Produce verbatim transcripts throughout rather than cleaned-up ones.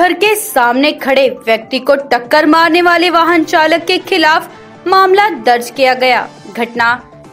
घर के सामने खड़े व्यक्ति को टक्कर मारने वाले वाहन चालक के खिलाफ मामला दर्ज किया गया। घटना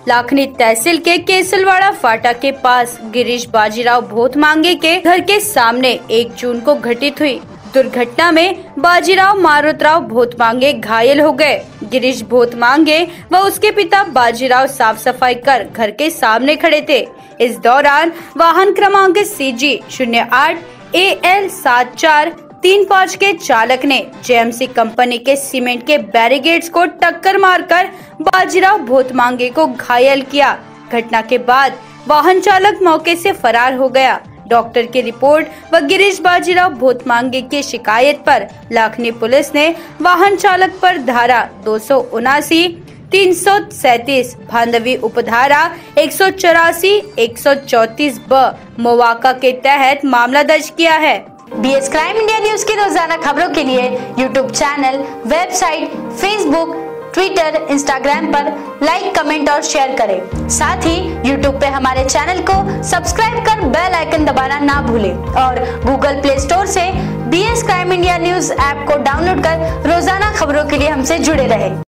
लाखनी तहसील के केसलवाड़ा फाटा के पास गिरीश बाजीराव भोत मांगे के घर के सामने एक जून को घटित हुई। दुर्घटना में बाजीराव मारुतराव भोत मांगे घायल हो गए। गिरीश भोत मांगे व उसके पिता बाजीराव साफ सफाई कर घर के सामने खड़े थे। इस दौरान वाहन क्रमांक सीजी शून्य आठ ए एल सात चार तीन पाँच के चालक ने जेएमसी कंपनी के सीमेंट के बैरिगेड्स को टक्कर मारकर बाजीराव भोत मांगे को घायल किया। घटना के बाद वाहन चालक मौके से फरार हो गया। डॉक्टर की रिपोर्ट व गिरीश बाजीराव भोत मांगे की शिकायत पर लाखनी पुलिस ने वाहन चालक पर धारा दो सौ उनासी तीन सौ सैतीस भांडवी उपधारा एक सौ चौरासी एक सौ चौतीस ब मोवाका के तहत मामला दर्ज किया है। बीएस क्राइम इंडिया न्यूज की रोजाना खबरों के लिए YouTube channel, website, Facebook, Twitter, Instagram पर लाइक, कमेंट और शेयर करें। साथ ही यूट्यूब पे हमारे चैनल को सब्सक्राइब कर बेल आइकन दबाना ना भूलें और गूगल प्ले स्टोर से BS crime India news app को डाउनलोड कर रोजाना खबरों के लिए हमसे जुड़े रहें।